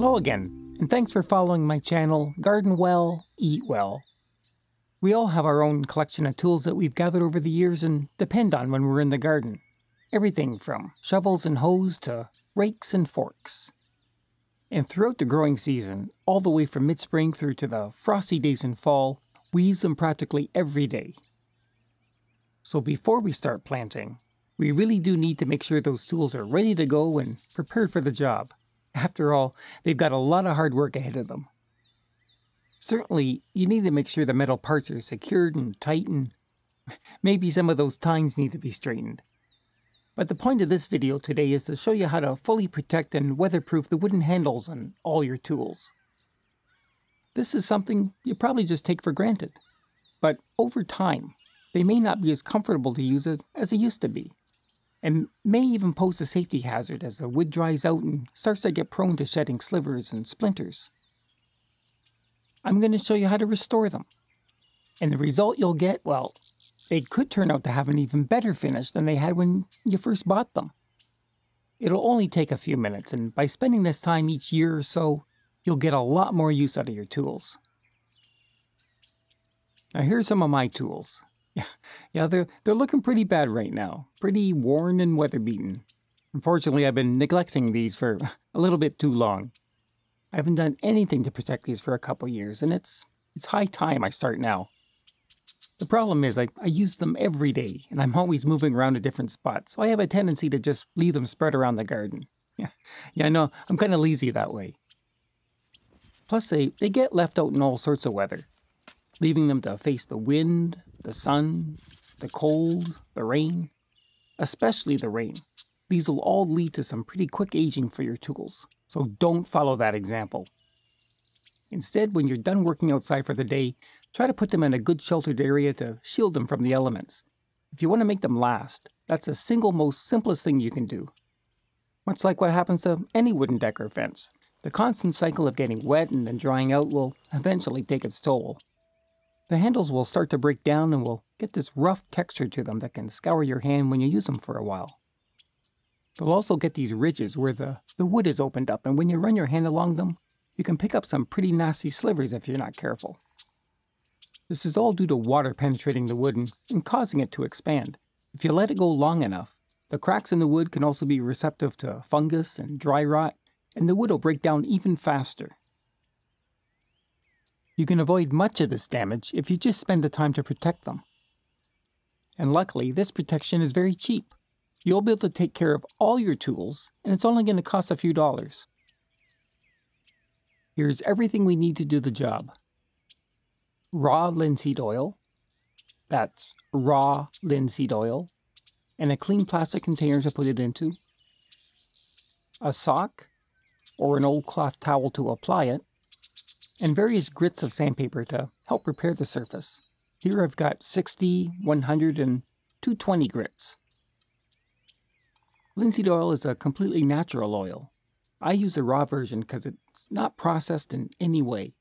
Hello again, and thanks for following my channel, Garden Well, Eat Well. We all have our own collection of tools that we've gathered over the years and depend on when we're in the garden. Everything from shovels and hoes to rakes and forks. And throughout the growing season, all the way from mid-spring through to the frosty days in fall, we use them practically every day. So before we start planting, we really do need to make sure those tools are ready to go and prepared for the job. After all, they've got a lot of hard work ahead of them. Certainly, you need to make sure the metal parts are secured and tight, and maybe some of those tines need to be straightened. But the point of this video today is to show you how to fully protect and weatherproof the wooden handles on all your tools. This is something you probably just take for granted, but over time, they may not be as comfortable to use it as they used to be, and may even pose a safety hazard as the wood dries out and starts to get prone to shedding slivers and splinters. I'm going to show you how to restore them, and the result you'll get, well, they could turn out to have an even better finish than they had when you first bought them. It'll only take a few minutes, and by spending this time each year or so, you'll get a lot more use out of your tools. Now here's some of my tools. Yeah, they're looking pretty bad right now. Pretty worn and weather-beaten. Unfortunately, I've been neglecting these for a little bit too long. I haven't done anything to protect these for a couple years, and it's high time I start now. The problem is I use them every day, and I'm always moving around to different spots, so I have a tendency to just leave them spread around the garden. Yeah, I know, I'm kind of lazy that way. Plus, they get left out in all sorts of weather, leaving them to face the wind, the sun, the cold, the rain, especially the rain. These will all lead to some pretty quick aging for your tools, so don't follow that example. Instead, when you're done working outside for the day, try to put them in a good sheltered area to shield them from the elements. If you want to make them last, that's the single most simplest thing you can do. Much like what happens to any wooden deck or fence, the constant cycle of getting wet and then drying out will eventually take its toll. The handles will start to break down and will get this rough texture to them that can scour your hand when you use them for a while. They'll also get these ridges where the wood is opened up, and when you run your hand along them, you can pick up some pretty nasty slivers if you're not careful. This is all due to water penetrating the wood and causing it to expand. If you let it go long enough, the cracks in the wood can also be receptive to fungus and dry rot, and the wood will break down even faster. You can avoid much of this damage if you just spend the time to protect them. And luckily, this protection is very cheap. You'll be able to take care of all your tools, and it's only going to cost a few dollars. Here's everything we need to do the job. Raw linseed oil. That's raw linseed oil. And a clean plastic container to put it into. A sock, or an old cloth towel to apply it. And various grits of sandpaper to help repair the surface. Here I've got 60, 100, and 220 grits. Linseed oil is a completely natural oil. I use a raw version because it's not processed in any way.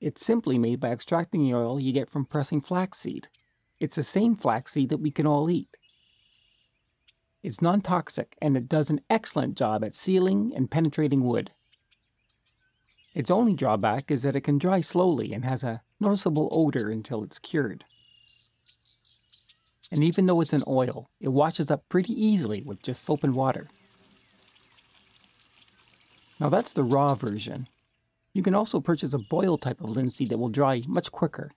It's simply made by extracting the oil you get from pressing flaxseed. It's the same flaxseed that we can all eat. It's non-toxic, and it does an excellent job at sealing and penetrating wood. Its only drawback is that it can dry slowly and has a noticeable odor until it's cured. And even though it's an oil, it washes up pretty easily with just soap and water. Now that's the raw version. You can also purchase a boil type of linseed that will dry much quicker.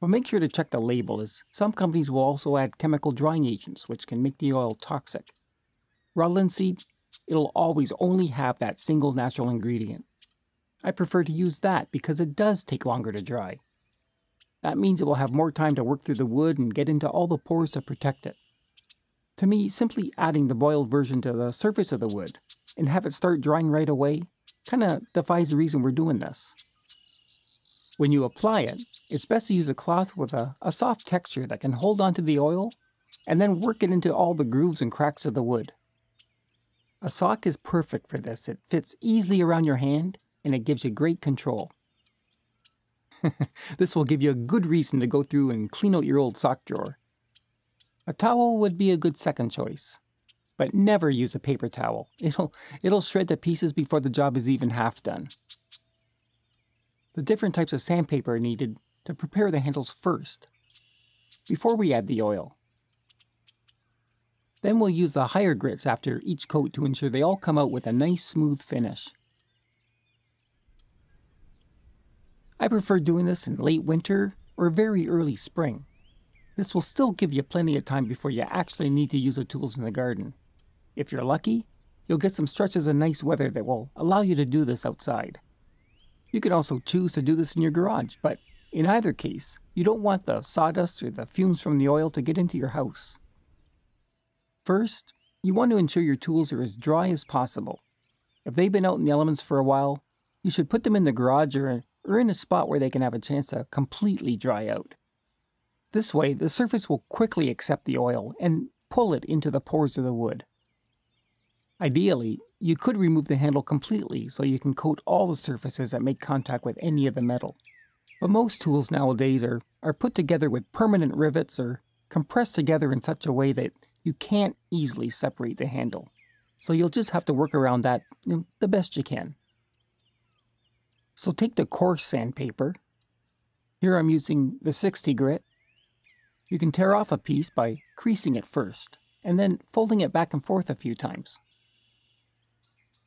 But make sure to check the label, as some companies will also add chemical drying agents which can make the oil toxic. Raw linseed, it'll always only have that single natural ingredient. I prefer to use that because it does take longer to dry. That means it will have more time to work through the wood and get into all the pores to protect it. To me, simply adding the boiled version to the surface of the wood and have it start drying right away kind of defies the reason we're doing this. When you apply it, it's best to use a cloth with a soft texture that can hold onto the oil and then work it into all the grooves and cracks of the wood. A sock is perfect for this. It fits easily around your hand, and it gives you great control. This will give you a good reason to go through and clean out your old sock drawer. A towel would be a good second choice, but never use a paper towel. It'll shred to pieces before the job is even half done. The different types of sandpaper are needed to prepare the handles first, before we add the oil. Then we'll use the higher grits after each coat to ensure they all come out with a nice smooth finish. I prefer doing this in late winter or very early spring. This will still give you plenty of time before you actually need to use the tools in the garden. If you're lucky, you'll get some stretches of nice weather that will allow you to do this outside. You can also choose to do this in your garage, but in either case, you don't want the sawdust or the fumes from the oil to get into your house. First, you want to ensure your tools are as dry as possible. If they've been out in the elements for a while, you should put them in the garage or in a spot where they can have a chance to completely dry out. This way, the surface will quickly accept the oil and pull it into the pores of the wood. Ideally, you could remove the handle completely so you can coat all the surfaces that make contact with any of the metal. But most tools nowadays are put together with permanent rivets or compressed together in such a way that you can't easily separate the handle. So you'll just have to work around that the best you can. So take the coarse sandpaper. Here I'm using the 60 grit. You can tear off a piece by creasing it first, and then folding it back and forth a few times.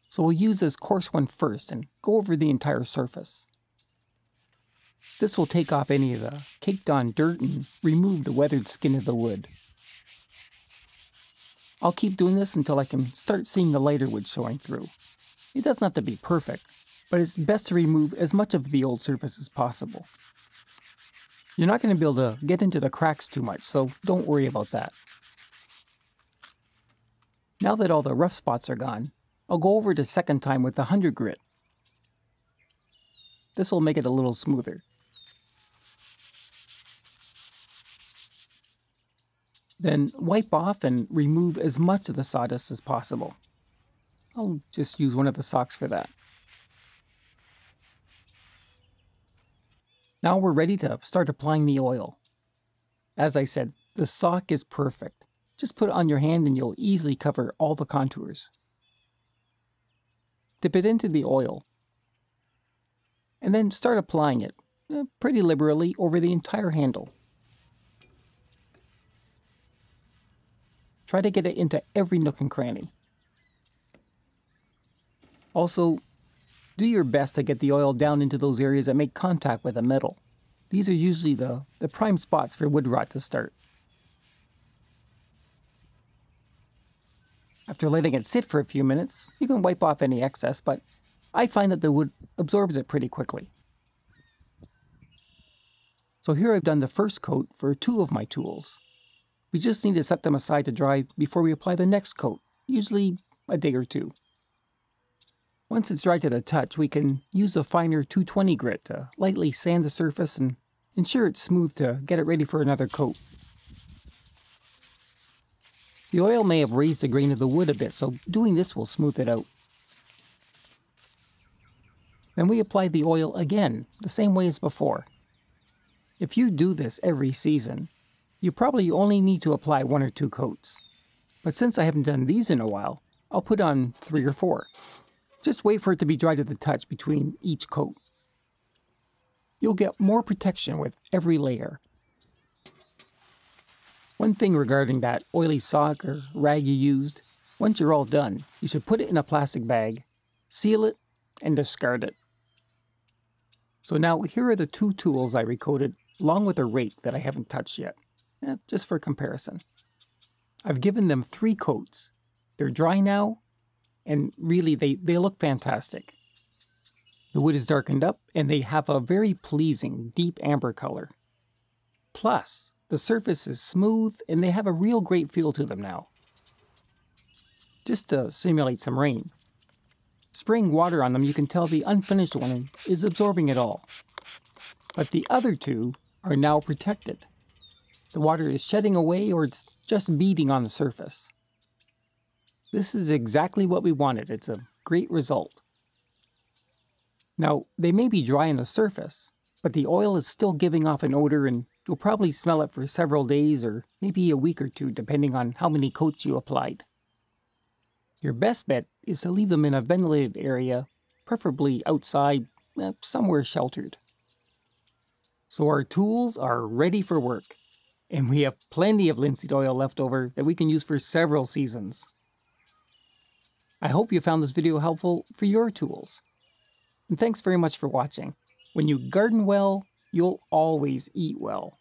So we'll use this coarse one first and go over the entire surface. This will take off any of the caked on dirt and remove the weathered skin of the wood. I'll keep doing this until I can start seeing the lighter wood showing through. It doesn't have to be perfect, but it's best to remove as much of the old surface as possible. You're not going to be able to get into the cracks too much, so don't worry about that. Now that all the rough spots are gone, I'll go over it a second time with the 100 grit. This will make it a little smoother. Then wipe off and remove as much of the sawdust as possible. I'll just use one of the socks for that. Now we're ready to start applying the oil. As I said, the sock is perfect. Just put it on your hand and you'll easily cover all the contours. Dip it into the oil and then start applying it pretty liberally over the entire handle. Try to get it into every nook and cranny. Also, do your best to get the oil down into those areas that make contact with the metal. These are usually the prime spots for wood rot to start. After letting it sit for a few minutes, you can wipe off any excess, but I find that the wood absorbs it pretty quickly. So here I've done the first coat for two of my tools. We just need to set them aside to dry before we apply the next coat, usually a day or two. Once it's dry to the touch, we can use a finer 220 grit to lightly sand the surface and ensure it's smooth to get it ready for another coat. The oil may have raised the grain of the wood a bit, so doing this will smooth it out. Then we apply the oil again, the same way as before. If you do this every season, you probably only need to apply one or two coats. But since I haven't done these in a while, I'll put on 3 or 4. Just wait for it to be dry to the touch between each coat. You'll get more protection with every layer. One thing regarding that oily sock or rag you used, once you're all done, you should put it in a plastic bag, seal it, and discard it. So now here are the two tools I recoated along with a rake that I haven't touched yet, just for comparison. I've given them 3 coats. They're dry now, and really, they look fantastic. The wood is darkened up, and they have a very pleasing deep amber color. Plus, the surface is smooth, and they have a real great feel to them now. Just to simulate some rain. Spraying water on them, you can tell the unfinished one is absorbing it all. But the other two are now protected. The water is shedding away, or it's just beading on the surface. This is exactly what we wanted. It's a great result. Now, they may be dry on the surface, but the oil is still giving off an odor, and you'll probably smell it for several days or maybe a week or two, depending on how many coats you applied. Your best bet is to leave them in a ventilated area, preferably outside, somewhere sheltered. So our tools are ready for work, and we have plenty of linseed oil left over that we can use for several seasons. I hope you found this video helpful for your tools. And thanks very much for watching. When you garden well, you'll always eat well.